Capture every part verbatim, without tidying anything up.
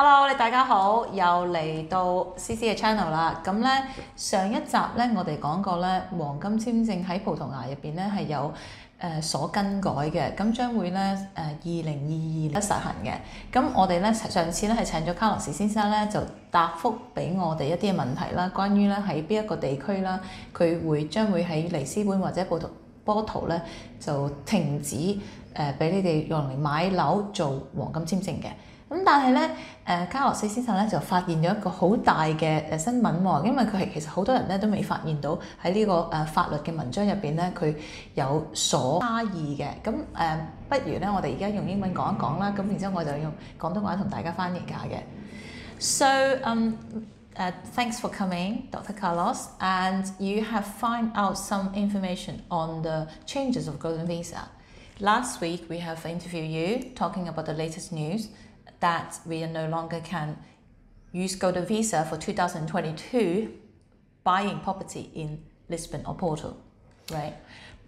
Hello， 你大家好，又嚟到 C C 嘅 channel 啦。咁咧上一集咧，我哋講過咧，黃金簽證喺葡萄牙入邊咧係有、呃、所更改嘅，咁將會咧誒二零二二年實行嘅。咁我哋咧上次咧係請咗 Carlos 先生咧就答覆俾我哋一啲嘅問題啦，關於咧喺邊一個地區啦，佢會將會喺里斯本或者葡萄波圖咧就停止誒俾、呃、你哋用嚟買樓做黃金簽證嘅。 咁但係咧，誒卡洛斯先生咧就發現咗一個好大嘅誒新聞喎，因為佢係其實好多人咧都未發現到喺呢個誒法律嘅文章入邊咧，佢有所差異嘅。咁誒，不如咧我哋而家用英文講一講啦，咁然之後我就用廣東話同大家翻譯下嘅。So, um, uh, thanks for coming, Doctor Carlos, and you have found out some information on the changes of golden visa. Last week we have interviewed you talking about the latest news. That we no longer can use golden visa for two thousand twenty-two buying property in Lisbon or Porto, right?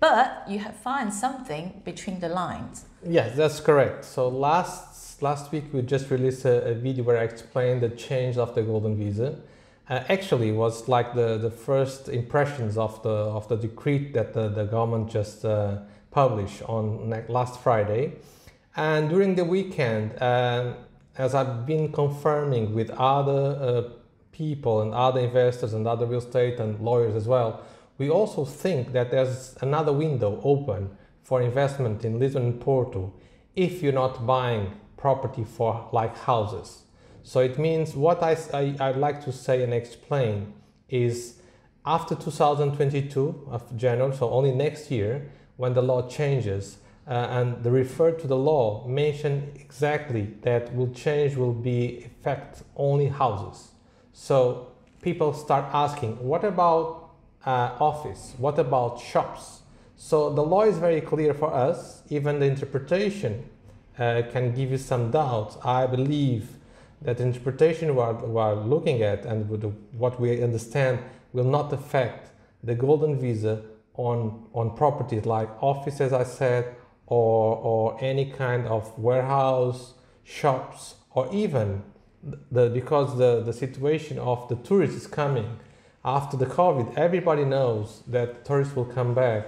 But you have found something between the lines. Yes, that's correct. So last last week we just released a, a video where I explained the change of the golden visa. Uh, actually, it was like the the first impressions of the of the decree that the, the government just uh, published on last Friday. And during the weekend, uh, as I've been confirming with other uh, people and other investors and other real estate and lawyers as well, we also think that there's another window open for investment in Lisbon and Porto if you're not buying property for like houses. So it means what I, I, I'd like to say and explain is after two thousand twenty-two of January, so only next year, when the law changes, Uh, and the refer to the law mentioned exactly that will change will be affect only houses. So people start asking, what about uh, office? What about shops? So the law is very clear for us. Even the interpretation uh, can give you some doubts. I believe that the interpretation we are, we are looking at and what we understand will not affect the golden visa on, on properties like office, as I said, Or, or any kind of warehouse, shops, or even the, because the, the situation of the tourists is coming. After the COVID, everybody knows that tourists will come back.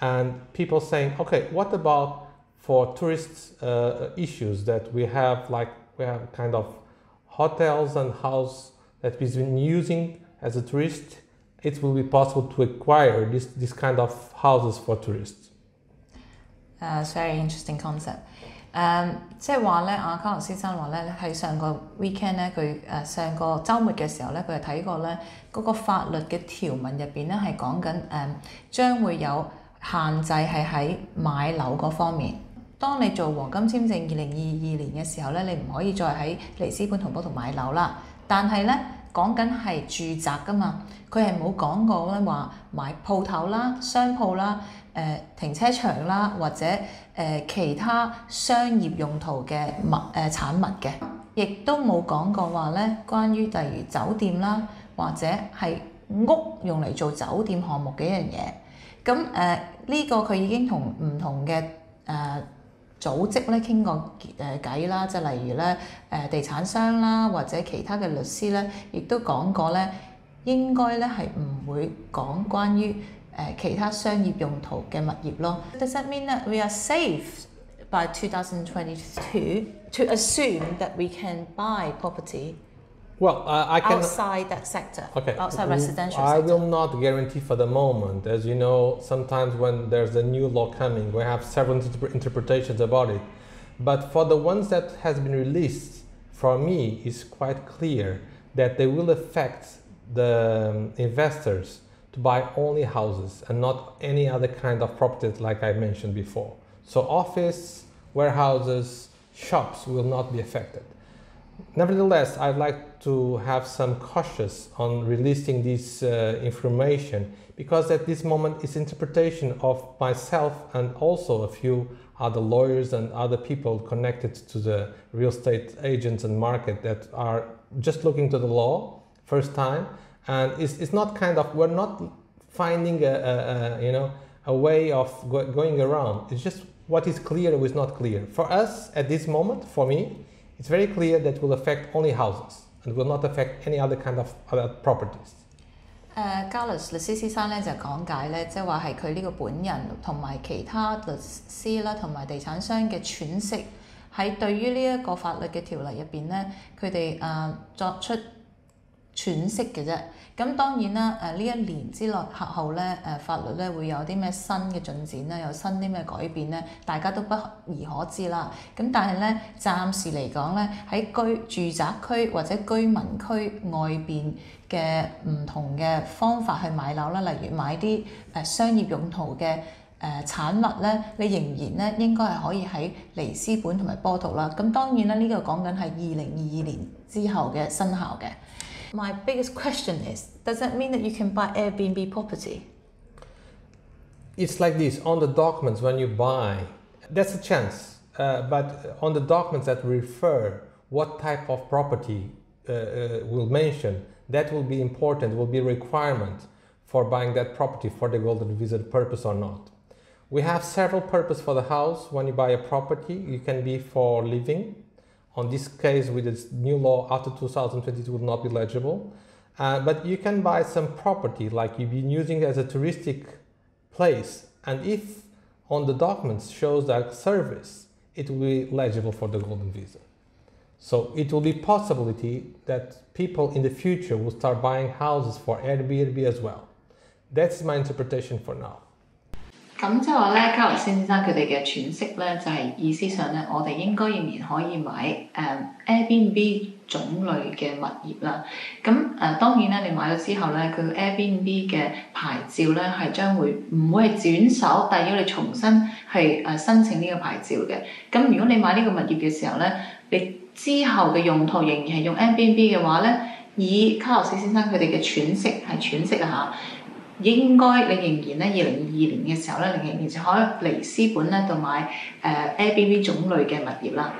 And people saying, okay, what about for tourists uh, issues that we have, like we have kind of hotels and house that we've been using as a tourist, it will be possible to acquire this, this kind of houses for tourists. Uh, it's a very interesting concept. Um, 即係話咧，阿卡羅先生話咧，喺上個 weekend 咧，佢、呃、上個週末嘅時候咧，佢係睇過咧嗰、那個法律嘅條文入邊咧係講緊誒將會有限制係喺買樓嗰方面。當你做黃金簽證二零二二年嘅時候咧，你唔可以再喺里斯本同波圖買樓啦。但係咧講緊係住宅㗎嘛，佢係冇講過咧話買鋪頭啦、商鋪啦。 呃、停車場啦，或者、呃、其他商業用途嘅物誒、呃、產物嘅，亦都冇講過話咧，關於例如酒店啦，或者係屋用嚟做酒店項目嘅一樣嘢。咁誒呢個佢已經同唔同嘅誒、呃、組織咧傾過誒偈啦，即係例如咧、呃、地產商啦，或者其他嘅律師咧，亦都講過咧，應該咧係唔會講關於。 Uh, Does that mean that we are safe by two thousand twenty-two to assume that we can buy property? Well, uh, I can outside that sector, okay. outside residential. I sector. will not guarantee for the moment. As you know, sometimes when there's a new law coming, we have several interpretations about it. But for the ones that has been released, for me, it's quite clear that they will affect the um, investors. To buy only houses and not any other kind of properties like I mentioned before. So office, warehouses, shops will not be affected. Nevertheless, I'd like to have some cautious on releasing this uh, information because at this moment it's interpretation of myself and also a few other lawyers and other people connected to the real estate agents and market that are just looking to the law first time. And it's, it's not kind of, we're not finding a, a, a, you know, a way of go, going around. It's just what is clear or is not clear. For us, at this moment, for me, it's very clear that will affect only houses and will not affect any other kind of other properties. 誒 Carlos 律師先生咧就講解咧，即係話係佢呢個本人同埋其他律師啦，同埋地產商嘅詮釋喺對於呢一個法律嘅條例入邊咧，佢哋誒作出詮釋嘅啫。咁當然啦，誒呢一年之內後咧，誒法律咧會有啲咩新嘅進展咧，有新啲咩改變咧，大家都不而可知啦。咁但係咧，暫時嚟講咧，喺居住宅區或者居民區外邊 嘅唔同嘅方法去買樓啦，例如買啲誒商業用途嘅誒產物咧，你仍然咧應該係可以喺里斯本同埋波圖啦。咁當然啦，呢個講緊係二零二二年之後嘅生效嘅。My biggest question is, does that mean that you can buy Airbnb property? It's like this on the documents when you buy. That's a chance, uh, but on the documents that refer what type of property uh, uh, will mention. That will be important, will be a requirement for buying that property for the golden visa purpose or not. We have several purposes for the house. When you buy a property, you can be for living. On this case, with this new law, after two thousand twenty, it will not be legible. Uh, but you can buy some property, like you've been using as a touristic place. And if on the documents shows that service, it will be legible for the golden visa. So it will be possibility that people in the future will start buying houses for Airbnb as well. That's my interpretation for now. 咁即係話咧，卡洛斯先生佢哋嘅詮釋咧，就係意思上咧，我哋應該仍然可以買誒 Airbnb 種類嘅物業啦。咁誒當然咧，你買咗之後咧，佢 Airbnb 嘅牌照咧係將會唔會係轉手，但係要你重新係誒申請呢個牌照嘅。咁如果你買呢個物業嘅時候咧，你 之後嘅用途仍然係用 Airbnb 嘅話咧，以卡洛斯先生佢哋嘅詮釋係詮釋啊嚇，應該你仍然咧，二零二二年嘅時候咧，你仍然就可以嚟斯本咧度買誒 Airbnb 種類嘅物業啦。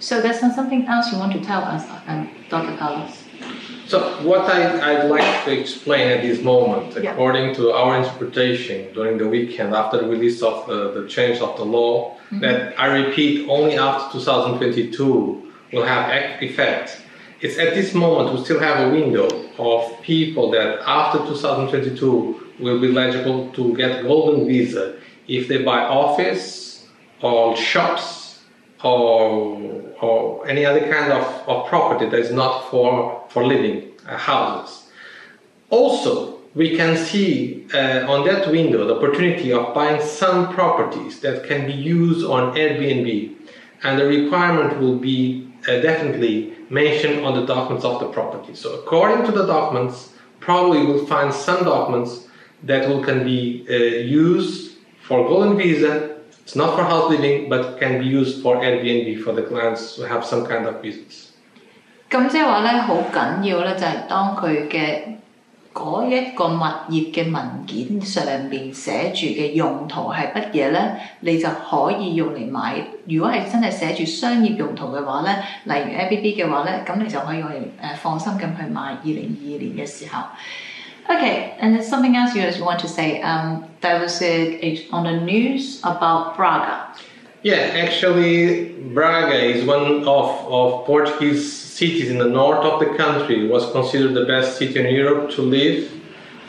So there's something else you want to tell us, Doctor Carlos? So what I, I'd like to explain at this moment, according to our interpretation during the weekend after the release of the, the change of the law, that I repeat only after two thousand twenty-two. Will have effect. It's at this moment we still have a window of people that after two thousand twenty-two will be eligible to get golden visa if they buy office or shops or or any other kind of, of property that is not for for living uh, houses. Also, we can see uh, on that window the opportunity of buying some properties that can be used on Airbnb, and the requirement will be Uh, definitely mentioned on the documents of the property. So according to the documents, probably you will find some documents that will can be uh, used for golden visa. It's not for house living, but can be used for Airbnb for the clients who have some kind of business. 咁即係話咧，好緊要咧，就係當佢嘅嗰一個物業嘅文件上面寫住嘅用途係乜嘢咧，你就可以用嚟買。如果係真係寫住商業用途嘅話咧，例如 Airbnb 嘅話咧，咁你就可以用嚟誒放心咁去買二零二二年嘅時候。Okay, and there's something else you just want to say. Um, that was it on the news about Braga. Yeah, actually, Braga is one of, of Portuguese cities in the north of the country. It was considered the best city in Europe to live.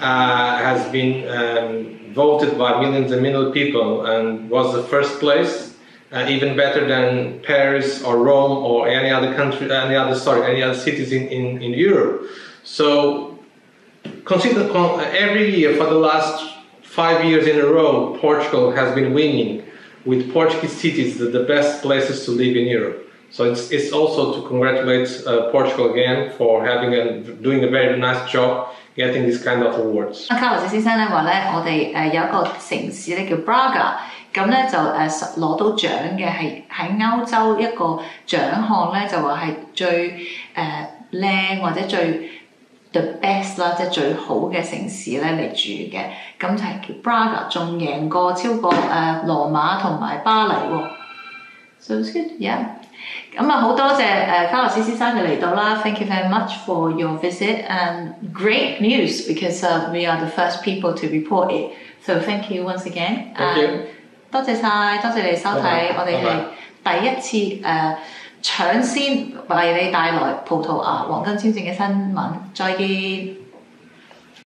Uh, has been um, voted by millions and millions of people and was the first place, uh, even better than Paris or Rome or any other country, any other sorry, any other cities in, in, in Europe. So, consider every year for the last five years in a row, Portugal has been winning with Portuguese cities the best places to live in Europe. So it's, it's also to congratulate uh, Portugal again for having and doing a very nice job getting this kind of awards. 卡洛斯先生咧話咧，我哋誒有一個城市咧叫 Braga， 咁咧就誒攞到獎嘅係喺歐洲一個獎項咧，就話係最誒靚或者最 the best 啦，即係最好嘅城市咧嚟住嘅，咁就係叫 Braga， 仲贏過超過誒羅馬同埋巴黎喎。So it's good, yeah. 咁啊，好多謝誒卡洛斯先生嘅嚟到啦。Thank you very much for your visit and great news because we are the first people to report it. So thank you once again. Thank you. 多謝曬，多謝你收睇，我哋係第一次誒搶先為你帶來葡萄牙黃金簽證嘅新聞。再見。